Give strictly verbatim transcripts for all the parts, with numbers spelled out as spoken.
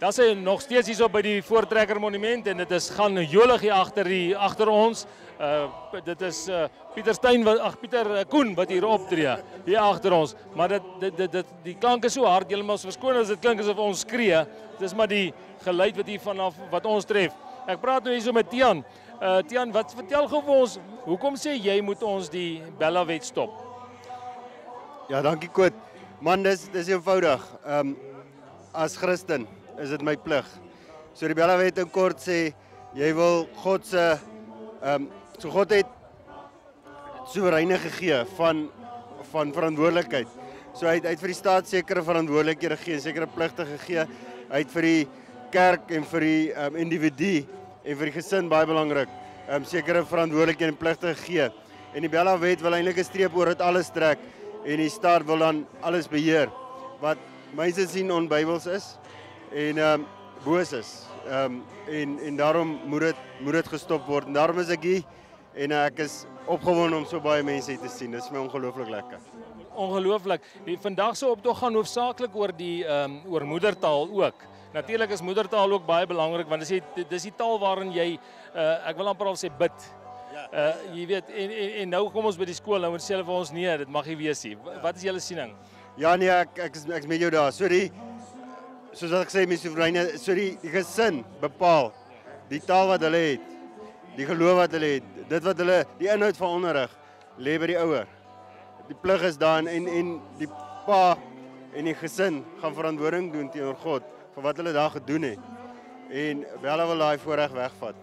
Dan zijn we nog steeds hier bij die Voortrekkermonument en het is gaan jolig hier achter, die, achter ons. Uh, dit is uh, Pieter Steyn, ach, Pieter Koen wat hier optreedt, hier achter ons. Maar dit, dit, dit, dit, die klank is zo hard, jullie moeten verskoon als het klinkt alsof ons skree. Het is maar die geluid wat hier vanaf wat ons tref. Ek praat nu hier so met Tiaan. Uh, Tiaan, wat vertel gou vir ons, hoekom sê jy moet ons die BELA-wet stop? Ja, dankie Koot. Man, dis, dis eenvoudig. Um, as Christen is dit my plig. So die BELA-wet in kort sê, jy wil God se, um, so God het soewereine gegee van, van verantwoordelikheid. So hy het, hy het vir die staat sekere verantwoordelikhede gegee, sekere pligte gegee. Hy het vir die kerk en vir die um, individu en vir die gesin baie belangrik, um, sekere verantwoordelikhede en pligte gee. En die BELA-wet wil eintlik 'n streep oor dit alles trek en die staat wil dan alles beheer wat mense sien onbybels is en um, boos is. Um, en, en daarom moet dit, moet dit gestop word. En daarom is ek hier en uh, ek is opgewonde om so baie mense hier te sien. Dit is my ongelooflik lekker. Ongelooflik. Vandag se optog gaan hoofsaaklik oor die um, oor moedertaal ook. Natuurlik is moedertaal ook baie belangrik want dis die, dis die taal waarin jy uh, ek wil amper al sê bid. Uh, jy weet en, en, en nou kom ons by die skool en sê hulle vir ons nee, dit mag nie wees nie. Wat is julle siening? Ja nee, ek ek is ek is met jou daar. So die soos wat ek sê mense vriende, so die, die gesin bepaal die taal wat hulle het, die geloof wat hulle het, dit wat hulle die inhoud van onderrig lê by die ouer. Die plig is daarin en en die pa en die gesin gaan verantwoording doen teenoor God. Wat hulle daar gedoen het. En wel wil daai voorreg wegvat.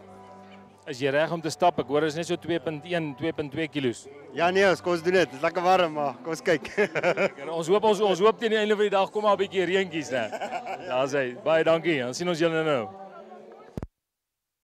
Is jy reg om te stap? Ek hoor is net so twee punt een, twee punt twee kilos. Ja nee, ons kom doen dit. Dit is lekker warm, maar kom ons kyk. ons hoop ons ons hoop teen die einde van die dag kom maar 'n bietjie reentjies, né. Daar's hy. Baie dankie. Ons sien ons julle nou.